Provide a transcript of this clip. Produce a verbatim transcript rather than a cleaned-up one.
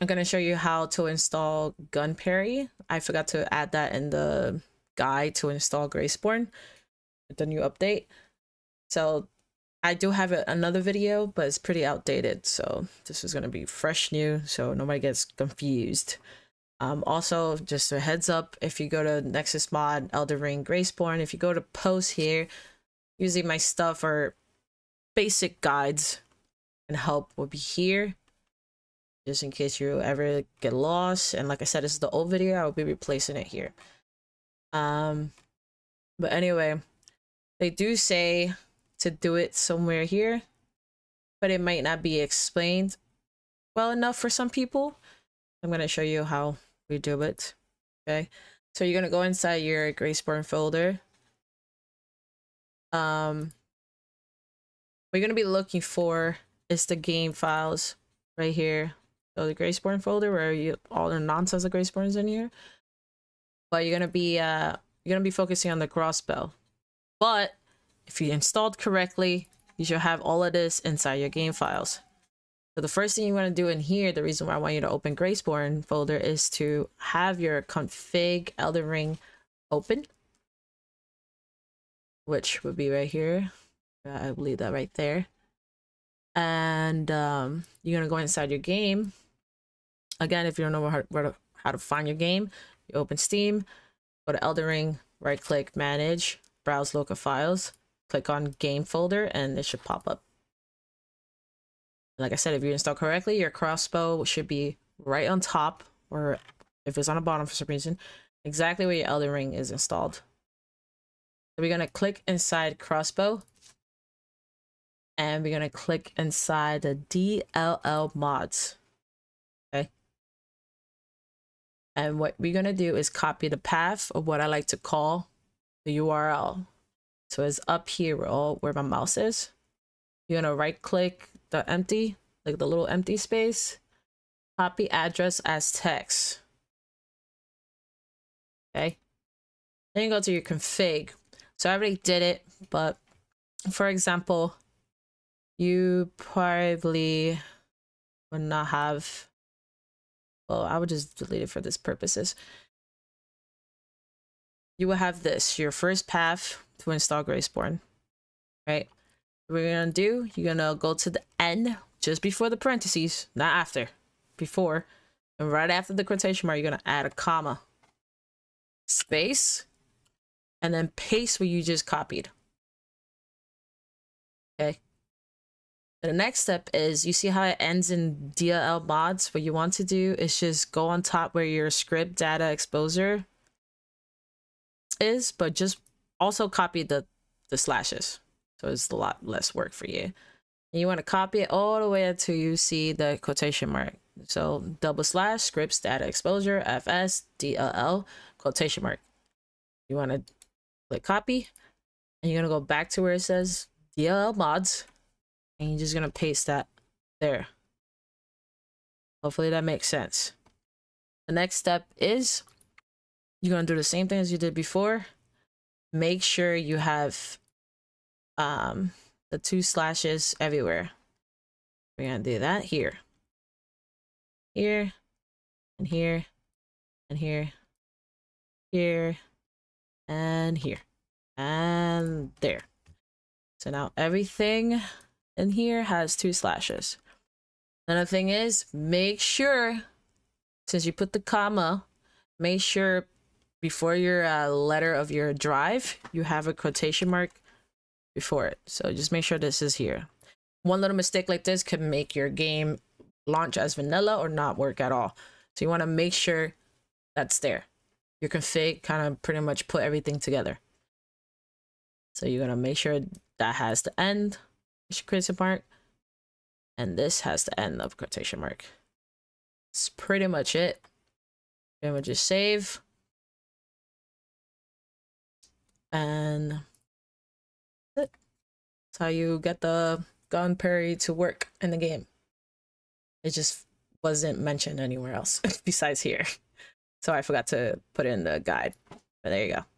I'm going to show you how to install Gun Parry. I forgot to add that in the guide to install Graceborne, the new update. So I do have another video, but it's pretty outdated. So this is going to be fresh new, so nobody gets confused. Um, also, just a heads up, if you go to Nexus Mod, Elden Ring, Graceborne, if you go to post here, usually my stuff or basic guides and help will be here, just in case you ever get lost. And like I said, this is the old video, I will be replacing it here. Um, but anyway, they do say to do it somewhere here, but it might not be explained well enough for some people. I'm going to show you how we do it. Okay, so you're going to go inside your Graceborne folder. Um, we're going to be looking for is the game files right here. So the Graceborne folder where you all the nonsense of Graceborne is in here. But you're going to be uh you're going to be focusing on the crossbow. But if you installed correctly, you should have all of this inside your game files. So the first thing you want to do in here, the reason why I want you to open Graceborne folder, is to have your config Elden Ring open, which would be right here. I believe that right there. And um, you're going to go inside your game. Again, if you don't know how, where to, how to find your game, you open Steam, go to Elden Ring, right click, manage, browse local files, click on game folder, and it should pop up. Like I said, if you install correctly, your crossbow should be right on top, or if it's on the bottom for some reason, exactly where your Elden Ring is installed. So we're going to click inside crossbow, and we're going to click inside the D L L Mods. Okay. And what we're going to do is copy the path of what I like to call the U R L. So it's up here where, all, where my mouse is. You're going to right click the empty, like the little empty space, copy address as text. Okay. Then you go to your config. So I already did it, but for example, you probably would not have, well, I would just delete it for this purposes. You will have this, your first path to install Graceborne, right? What we're gonna do, you're gonna go to the end, just before the parentheses, not after, before, and right after the quotation mark, you're gonna add a comma, space, and then paste what you just copied. Okay. The next step is, you see how it ends in D L L Mods? What you want to do is just go on top where your script data exposure is, but just also copy the, the slashes. So it's a lot less work for you. And you want to copy it all the way until you see the quotation mark. So double slash scripts data exposure F S D L L quotation mark. You want to click copy, and you're going to go back to where it says D L L Mods, and you're just going to paste that there. Hopefully that makes sense. The next step is you're going to do the same thing as you did before. Make sure you have um the two slashes everywhere. We're gonna do that here, here, and here, and here, here, and here, and there. So now everything in here has two slashes. Another thing is, make sure, since you put the comma, make sure before your uh, letter of your drive you have a quotation mark before it. So just make sure this is here. One little mistake like this could make your game launch as vanilla or not work at all. So you want to make sure that's there. Your config kind of pretty much put everything together. So you're going to make sure that has the end quotation mark, and this has the end of quotation mark. That's pretty much it. Then we'll just save. And how you get the Gun Parry to work in the game. It just wasn't mentioned anywhere else besides here, so I forgot to put it in the guide, but there you go.